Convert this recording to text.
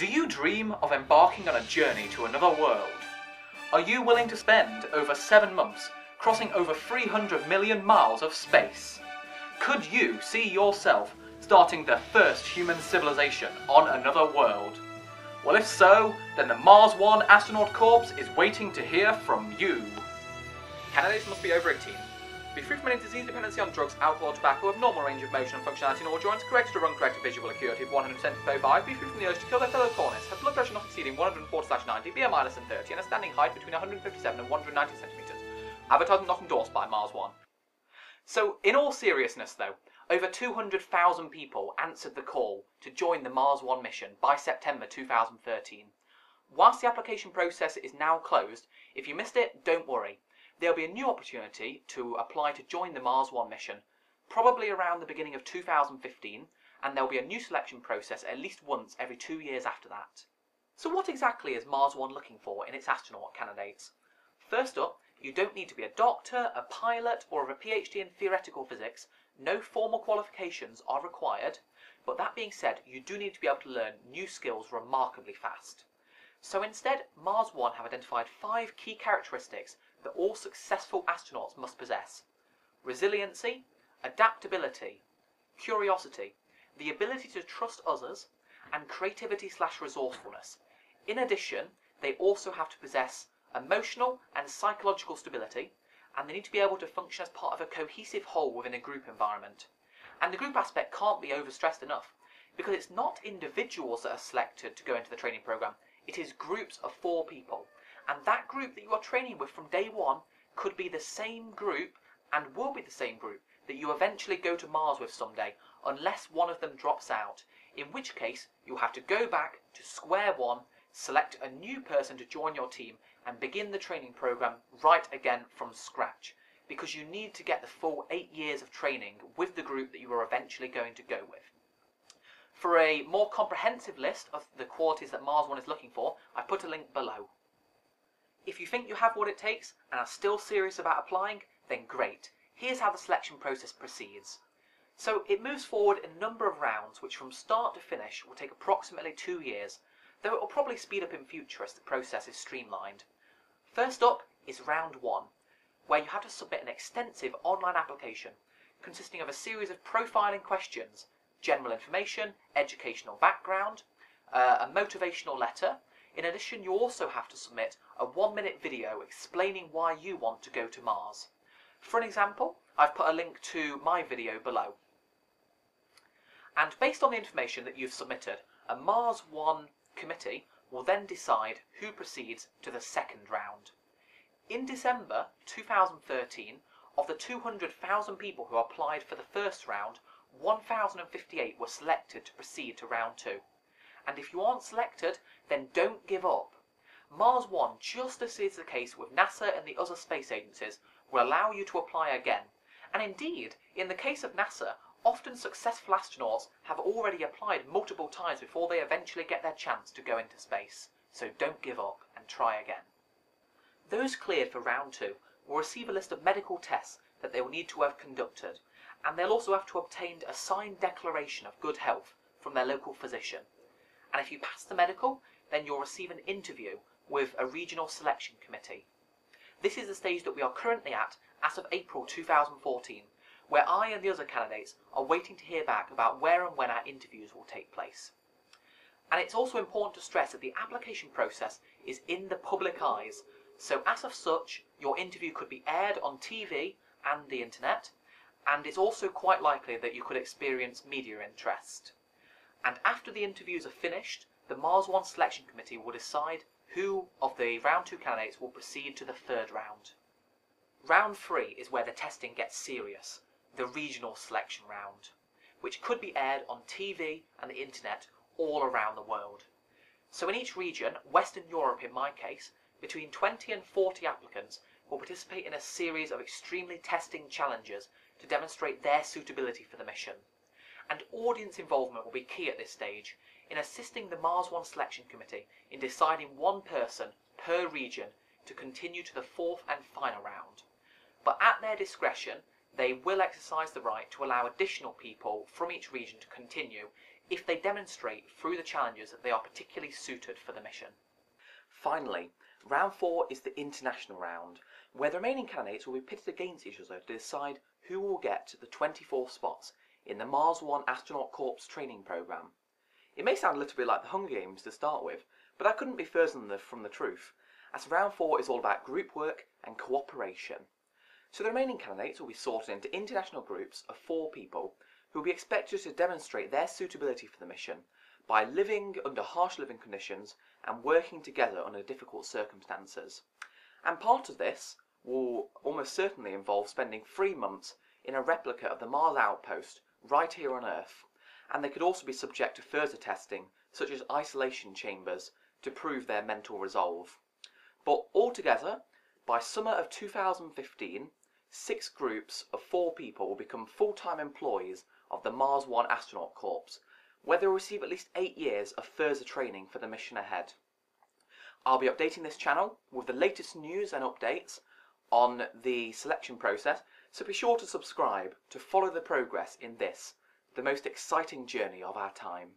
Do you dream of embarking on a journey to another world? Are you willing to spend over 7 months crossing over 300 million miles of space? Could you see yourself starting the first human civilization on another world? Well, if so, then the Mars One astronaut corps is waiting to hear from you. Candidates must be over 18, be free from any disease dependency on drugs, alcohol, tobacco, of normal range of motion and functionality in all joints, correct to run, correct to visual acuity of 100% above eye, be free from the urge to kill their fellow colonists, have blood pressure not exceeding 140/90, BMI less than 30, and a standing height between 157 and 190 centimeters. Advertisement not endorsed by Mars One. So, in all seriousness though, over 200,000 people answered the call to join the Mars One mission by September 2013. Whilst the application process is now closed, if you missed it, don't worry. There'll be a new opportunity to apply to join the Mars One mission, probably around the beginning of 2015, and there'll be a new selection process at least once every 2 years after that. So what exactly is Mars One looking for in its astronaut candidates? First up, you don't need to be a doctor, a pilot, or have a PhD in theoretical physics. No formal qualifications are required, but that being said, you do need to be able to learn new skills remarkably fast. So instead, Mars One have identified 5 key characteristics that all successful astronauts must possess: resiliency, adaptability, curiosity, the ability to trust others, and creativity/resourcefulness. In addition, they also have to possess emotional and psychological stability, and they need to be able to function as part of a cohesive whole within a group environment. And the group aspect can't be overstressed enough, because it's not individuals that are selected to go into the training program, it is groups of 4 people. And that group that you are training with from day one could be the same group and will be the same group that you eventually go to Mars with someday, unless one of them drops out, in which case you'll have to go back to square one, select a new person to join your team and begin the training program right again from scratch, because you need to get the full 8 years of training with the group that you are eventually going to go with. For a more comprehensive list of the qualities that Mars One is looking for, I put a link below. If you think you have what it takes and are still serious about applying, then great. Here's how the selection process proceeds. So it moves forward in a number of rounds, which from start to finish will take approximately 2 years, though it will probably speed up in future as the process is streamlined. First up is round 1, where you have to submit an extensive online application consisting of a series of profiling questions, general information, educational background, a motivational letter. In addition, you also have to submit a 1-minute video explaining why you want to go to Mars. For an example, I've put a link to my video below. And based on the information that you've submitted, a Mars One committee will then decide who proceeds to the second round. In December 2013, of the 200,000 people who applied for the first round, 1,058 were selected to proceed to round 2. And if you aren't selected, then don't give up. Mars One, just as is the case with NASA and the other space agencies, will allow you to apply again. And indeed, in the case of NASA, often successful astronauts have already applied multiple times before they eventually get their chance to go into space. So don't give up and try again. Those cleared for round 2 will receive a list of medical tests that they will need to have conducted, and they'll also have to obtain a signed declaration of good health from their local physician. And if you pass the medical, then you'll receive an interview with a regional selection committee. This is the stage that we are currently at as of April 2014, where I and the other candidates are waiting to hear back about where and when our interviews will take place. And it's also important to stress that the application process is in the public eyes, so as of such, your interview could be aired on TV and the internet, and it's also quite likely that you could experience media interest. And after the interviews are finished, the Mars One selection committee will decide who of the round 2 candidates will proceed to the third round. Round 3 is where the testing gets serious, the regional selection round, which could be aired on TV and the internet all around the world. So in each region, Western Europe in my case, between 20 and 40 applicants will participate in a series of extremely testing challenges to demonstrate their suitability for the mission. And audience involvement will be key at this stage in assisting the Mars One selection committee in deciding one person per region to continue to the 4th and final round. But at their discretion, they will exercise the right to allow additional people from each region to continue if they demonstrate through the challenges that they are particularly suited for the mission. Finally, round 4 is the international round, where the remaining candidates will be pitted against each other to decide who will get the 24 spots in the Mars One Astronaut Corps training program. It may sound a little bit like the Hunger Games to start with, but that couldn't be further from the truth, as round 4 is all about group work and cooperation. So the remaining candidates will be sorted into international groups of 4 people who will be expected to demonstrate their suitability for the mission by living under harsh living conditions and working together under difficult circumstances. And part of this will almost certainly involve spending 3 months in a replica of the Mars outpost right here on Earth, and they could also be subject to further testing such as isolation chambers to prove their mental resolve. But altogether, by summer of 2015, 6 groups of 4 people will become full-time employees of the Mars One Astronaut Corps, where they will receive at least 8 years of further training for the mission ahead. I'll be updating this channel with the latest news and updates on the selection process, so be sure to subscribe to follow the progress in this, the most exciting journey of our time.